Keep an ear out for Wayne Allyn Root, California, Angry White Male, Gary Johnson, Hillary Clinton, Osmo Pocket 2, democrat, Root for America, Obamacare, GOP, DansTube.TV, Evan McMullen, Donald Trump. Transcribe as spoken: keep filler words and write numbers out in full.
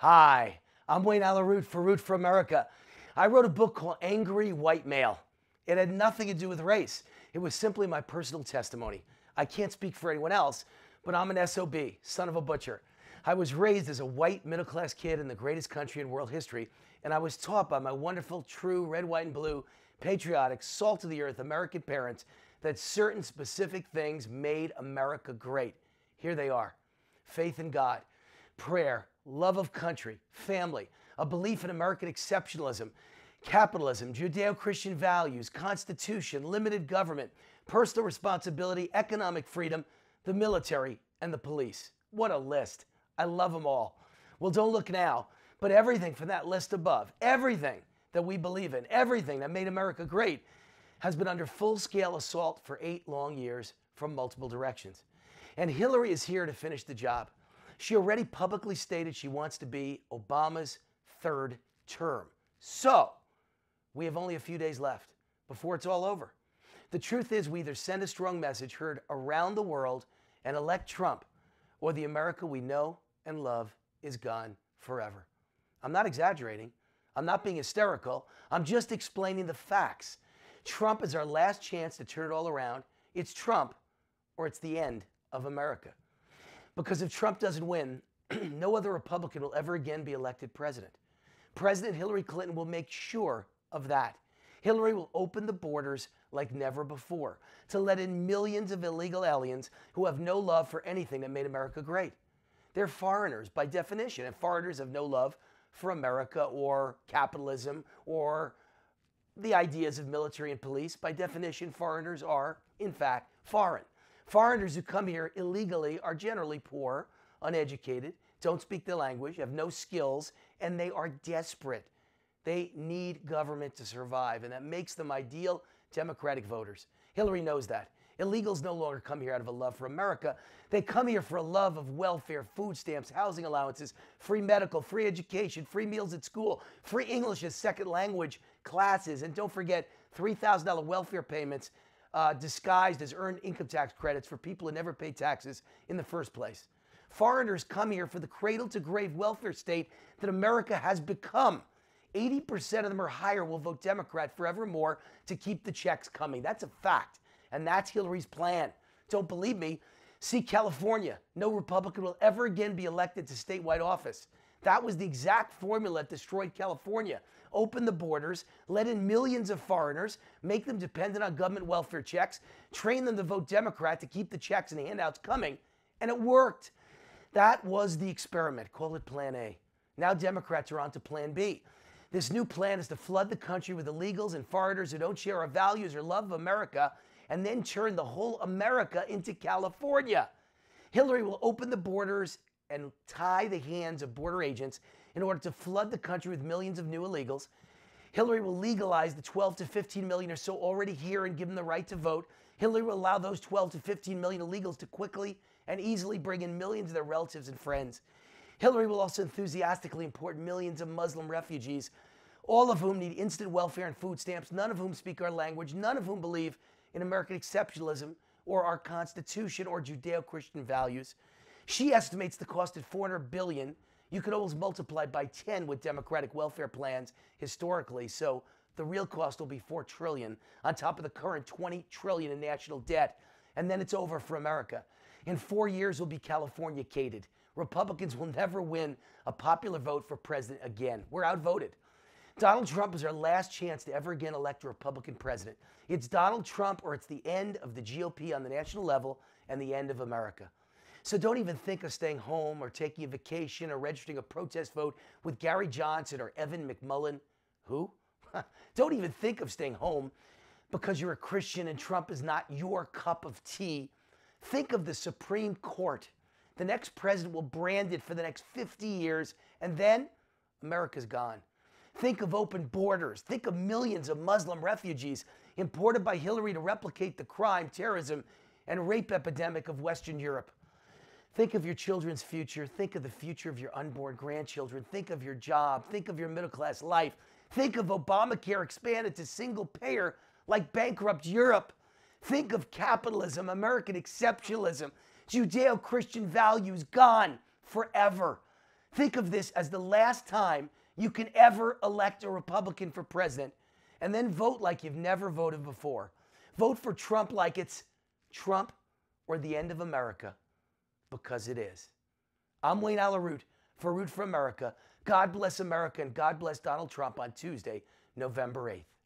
Hi, I'm Wayne Allyn Root for Root for America. I wrote a book called Angry White Male. It had nothing to do with race. It was simply my personal testimony. I can't speak for anyone else, but I'm an S O B, son of a butcher. I was raised as a white middle-class kid in the greatest country in world history, and I was taught by my wonderful, true, red, white, and blue, patriotic, salt-of-the-earth American parents that certain specific things made America great. Here they are. Faith in God, prayer, love of country, family, a belief in American exceptionalism, capitalism, Judeo-Christian values, Constitution, limited government, personal responsibility, economic freedom, the military, and the police. What a list. I love them all. Well, don't look now, but everything from that list above, everything that we believe in, everything that made America great, has been under full-scale assault for eight long years from multiple directions. And Hillary is here to finish the job. She already publicly stated she wants to be Obama's third term. So we have only a few days left before it's all over. The truth is we either send a strong message heard around the world and elect Trump, or the America we know and love is gone forever. I'm not exaggerating. I'm not being hysterical. I'm just explaining the facts. Trump is our last chance to turn it all around. It's Trump, or it's the end of America. Because if Trump doesn't win, no other Republican will ever again be elected president. President Hillary Clinton will make sure of that. Hillary will open the borders like never before to let in millions of illegal aliens who have no love for anything that made America great. They're foreigners by definition, and foreigners have no love for America or capitalism or the ideas of military and police. By definition, foreigners are, in fact, foreign. Foreigners who come here illegally are generally poor, uneducated, don't speak the language, have no skills, and they are desperate. They need government to survive, and that makes them ideal Democratic voters. Hillary knows that. Illegals no longer come here out of a love for America. They come here for a love of welfare, food stamps, housing allowances, free medical, free education, free meals at school, free English as second language classes, and don't forget three thousand dollar welfare payments Uh, disguised as earned income tax credits for people who never pay taxes in the first place. Foreigners come here for the cradle-to-grave welfare state that America has become. eighty percent of them or higher will vote Democrat forevermore to keep the checks coming. That's a fact, and that's Hillary's plan. Don't believe me? See California. No Republican will ever again be elected to statewide office. That was the exact formula that destroyed California. Open the borders, let in millions of foreigners, make them dependent on government welfare checks, train them to vote Democrat to keep the checks and the handouts coming, and it worked. That was the experiment. Call it Plan A. Now Democrats are on to Plan B. This new plan is to flood the country with illegals and foreigners who don't share our values or love of America, and then turn the whole America into California. Hillary will open the borders and tie the hands of border agents in order to flood the country with millions of new illegals. Hillary will legalize the twelve to fifteen million or so already here and give them the right to vote. Hillary will allow those twelve to fifteen million illegals to quickly and easily bring in millions of their relatives and friends. Hillary will also enthusiastically import millions of Muslim refugees, all of whom need instant welfare and food stamps, none of whom speak our language, none of whom believe in American exceptionalism or our Constitution or Judeo-Christian values. She estimates the cost at four hundred billion dollars. You could almost multiply by ten with Democratic welfare plans historically, so the real cost will be four trillion dollars on top of the current twenty trillion dollars in national debt. And then it's over for America. In four years, we'll be Californicated. Republicans will never win a popular vote for president again. We're outvoted. Donald Trump is our last chance to ever again elect a Republican president. It's Donald Trump or it's the end of the G O P on the national level and the end of America. So don't even think of staying home or taking a vacation or registering a protest vote with Gary Johnson or Evan McMullen. Who? Don't even think of staying home because you're a Christian and Trump is not your cup of tea. Think of the Supreme Court. The next president will brand it for the next fifty years, and then America's gone. Think of open borders. Think of millions of Muslim refugees imported by Hillary to replicate the crime, terrorism, and rape epidemic of Western Europe. Think of your children's future. Think of the future of your unborn grandchildren. Think of your job. Think of your middle-class life. Think of Obamacare expanded to single-payer like bankrupt Europe. Think of capitalism, American exceptionalism, Judeo-Christian values gone forever. Think of this as the last time you can ever elect a Republican for president, and then vote like you've never voted before. Vote for Trump like it's Trump or the end of America, because it is. I'm Wayne Allyn Root for Root for America. God bless America, and God bless Donald Trump on Tuesday, November eighth.